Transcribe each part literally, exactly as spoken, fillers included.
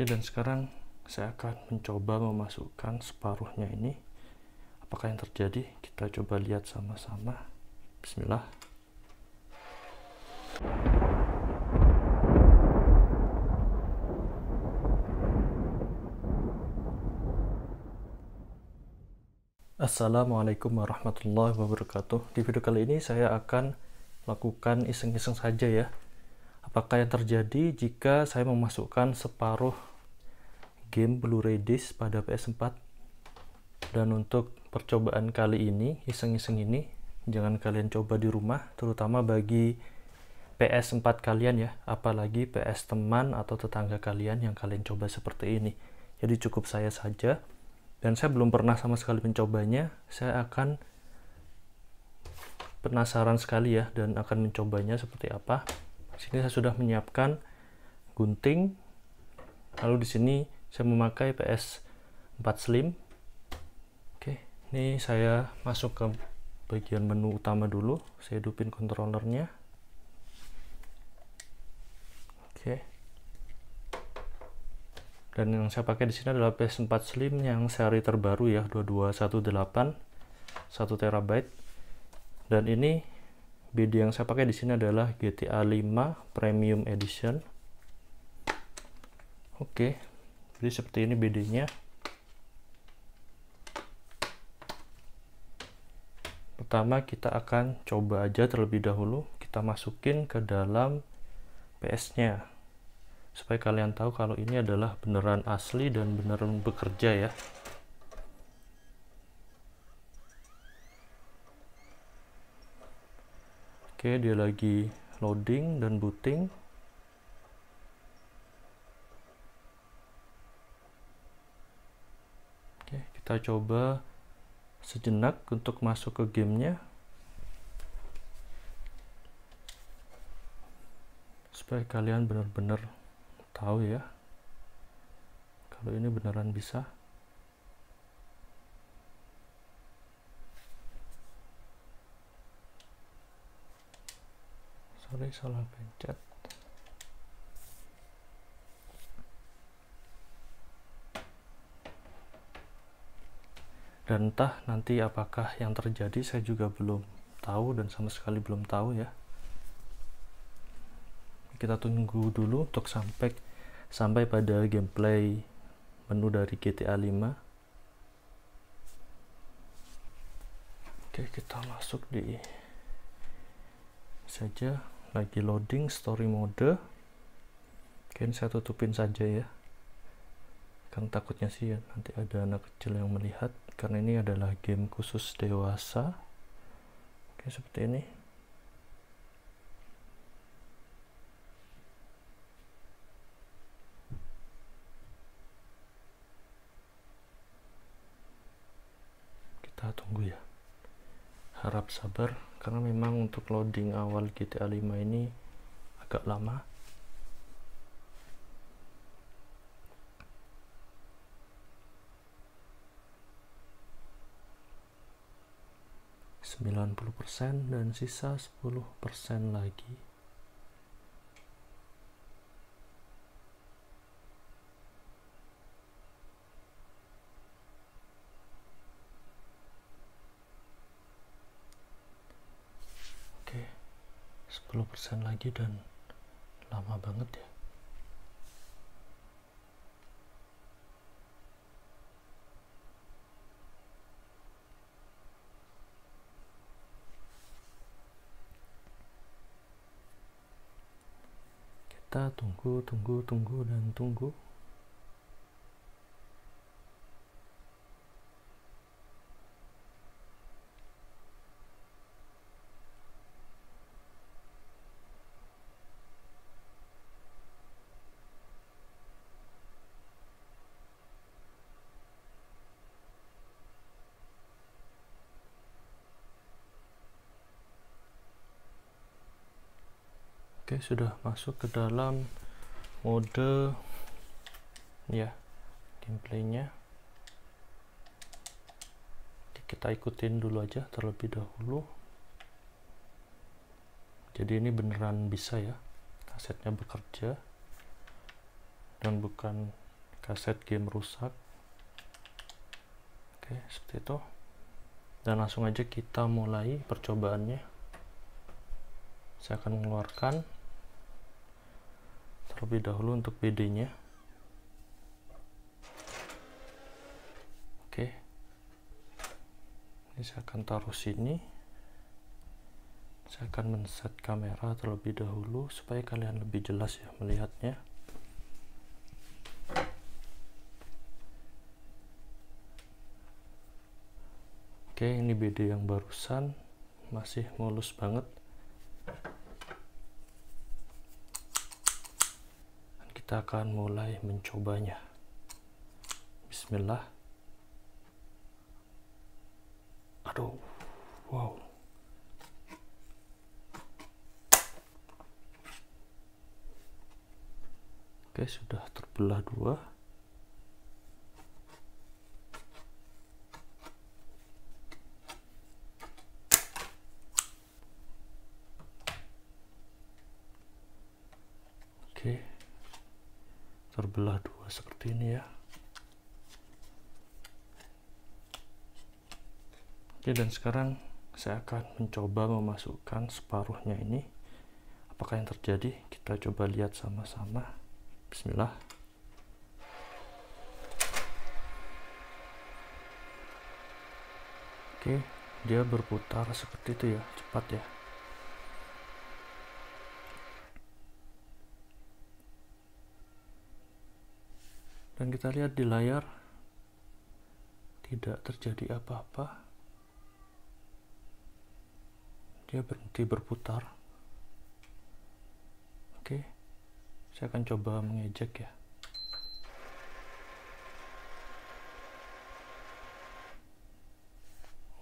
Oke, dan sekarang saya akan mencoba memasukkan separuhnya ini. Apakah yang terjadi? Kita coba lihat sama-sama. Bismillah. Assalamualaikum warahmatullahi wabarakatuh. Di video kali ini saya akan lakukan iseng-iseng saja ya. Apakah yang terjadi jika saya memasukkan separuh game Blu-ray disc pada P S empat? Dan untuk percobaan kali ini, iseng-iseng ini, jangan kalian coba di rumah, terutama bagi P S empat kalian ya, apalagi P S teman atau tetangga kalian yang kalian coba seperti ini. Jadi cukup saya saja. Dan saya belum pernah sama sekali mencobanya. Saya akan penasaran sekali ya, dan akan mencobanya seperti apa. Sini saya sudah menyiapkan gunting. Lalu di sini saya memakai P S empat Slim. Oke, ini saya masuk ke bagian menu utama dulu. Saya hidupin controllernya. Oke. Dan yang saya pakai di sini adalah P S empat Slim yang seri terbaru ya, dua dua satu delapan, satu terabyte. Dan ini B D yang saya pakai di sini adalah G T A lima Premium Edition. Oke, jadi seperti ini B D-nya. Pertama kita akan coba aja terlebih dahulu. Kita masukin ke dalam P S-nya, supaya kalian tahu kalau ini adalah beneran asli dan beneran bekerja ya. Oke, dia lagi loading dan booting. Oke, kita coba sejenak untuk masuk ke gamenya, supaya kalian benar-benar tahu ya kalau ini beneran bisa. Sorry, salah pencet. Dan entah nanti apakah yang terjadi, saya juga belum tahu dan sama sekali belum tahu ya. Kita tunggu dulu untuk sampai sampai pada gameplay menu dari G T A lima. Oke, kita masuk di saja, lagi loading story mode. Oke, ini saya tutupin saja ya, kan takutnya sih ya nanti ada anak kecil yang melihat, karena ini adalah game khusus dewasa. Oke, seperti ini. Kita tunggu ya, harap sabar, karena memang untuk loading awal G T A lima ini agak lama. sembilan puluh persen dan sisa sepuluh persen lagi. sepuluh persen lagi dan lama banget ya. Kita tunggu, tunggu, tunggu, dan tunggu. Oke, sudah masuk ke dalam mode ya gameplaynya. Kita ikutin dulu aja terlebih dahulu. Jadi ini beneran bisa ya, asetnya bekerja dan bukan kaset game rusak. Oke, seperti itu. Dan langsung aja kita mulai percobaannya. Saya akan mengeluarkan terlebih dahulu untuk B D-nya. Oke, ini saya akan taruh sini. Saya akan men-set kamera terlebih dahulu supaya kalian lebih jelas ya melihatnya. Oke, ini B D yang barusan masih mulus banget. Dan kita akan mulai mencobanya. Bismillah. Aduh, wow. Oke, sudah terbelah dua. Oke, terbelah dua seperti ini ya. Oke, dan sekarang saya akan mencoba memasukkan separuhnya ini. Apakah yang terjadi? Kita coba lihat sama-sama. Bismillah. Oke, dia berputar seperti itu ya, cepat ya. Dan kita lihat di layar tidak terjadi apa-apa, dia berhenti berputar. Oke, saya akan coba mengejek ya.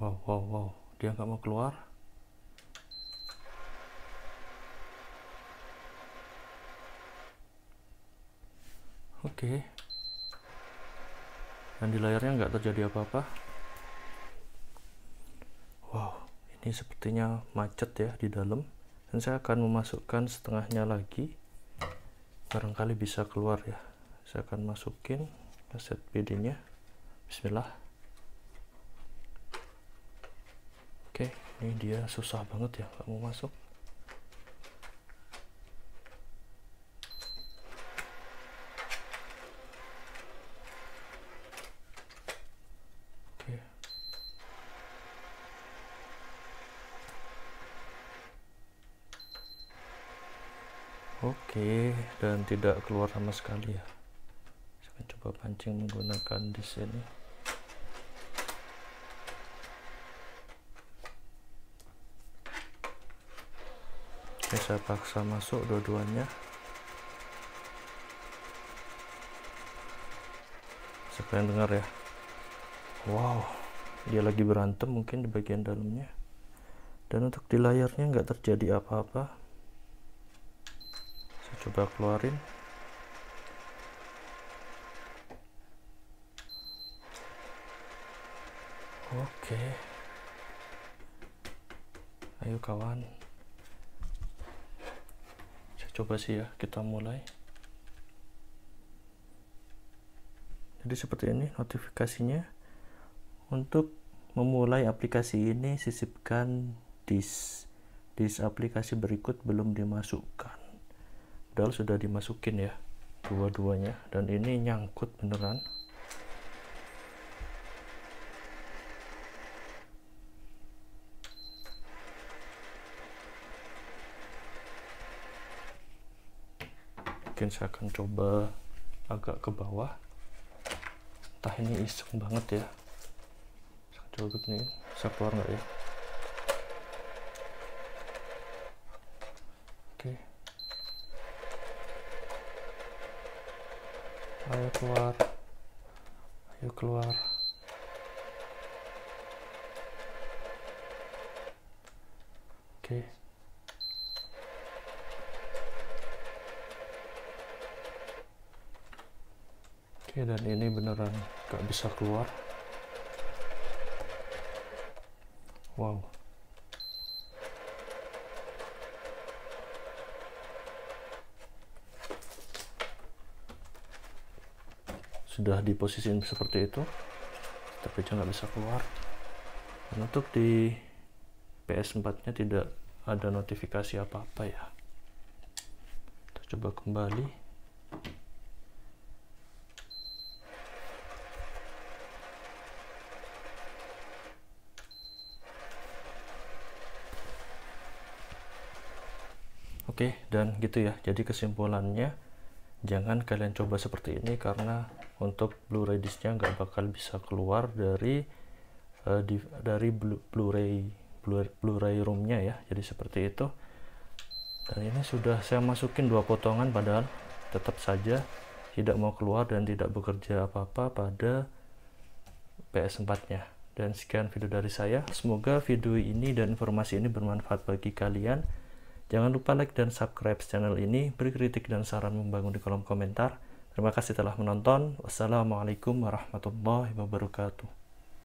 Wow, wow, wow, dia nggak mau keluar. Oke, dan di layarnya nggak terjadi apa-apa. Wow, ini sepertinya macet ya di dalam. Dan saya akan memasukkan setengahnya lagi, barangkali bisa keluar ya. Saya akan masukin kaset B D nya. Bismillah. Oke, ini dia susah banget ya, nggak mau masuk. Oke, dan tidak keluar sama sekali ya. Saya akan coba pancing menggunakan di sini. Oke, saya paksa masuk dua-duanya. Saya pengen dengar ya. Wow, dia lagi berantem mungkin di bagian dalamnya. Dan untuk di layarnya nggak terjadi apa-apa. Coba keluarin. Oke, ayo kawan, saya coba sih ya, kita mulai. Jadi seperti ini notifikasinya. Untuk memulai aplikasi ini, sisipkan disk disk aplikasi berikut belum dimasukkan. Padahal sudah dimasukin ya dua-duanya, dan ini nyangkut beneran. Mungkin saya akan coba agak ke bawah. Entah ini iseng banget ya. Saya coba begini, bisa keluar nggak ya? Oke. Ayo keluar, ayo keluar. Oke, oke, dan ini beneran gak bisa keluar. Wow. sudah diposisikan seperti itu, tapi dia nggak bisa keluar. Dan untuk di P S empat nya tidak ada notifikasi apa-apa ya. Kita coba kembali. Oke, dan gitu ya. Jadi kesimpulannya, jangan kalian coba seperti ini karena untuk Blu-ray disknya nggak bakal bisa keluar dari uh, di, dari Blu-ray Blu-ray roomnya ya. Jadi seperti itu. Dan ini sudah saya masukin dua potongan, padahal tetap saja tidak mau keluar dan tidak bekerja apa-apa pada P S empat nya. Dan sekian video dari saya. Semoga video ini dan informasi ini bermanfaat bagi kalian. Jangan lupa like dan subscribe channel ini, beri kritik dan saran membangun di kolom komentar. Terima kasih telah menonton. Wassalamualaikum warahmatullahi wabarakatuh.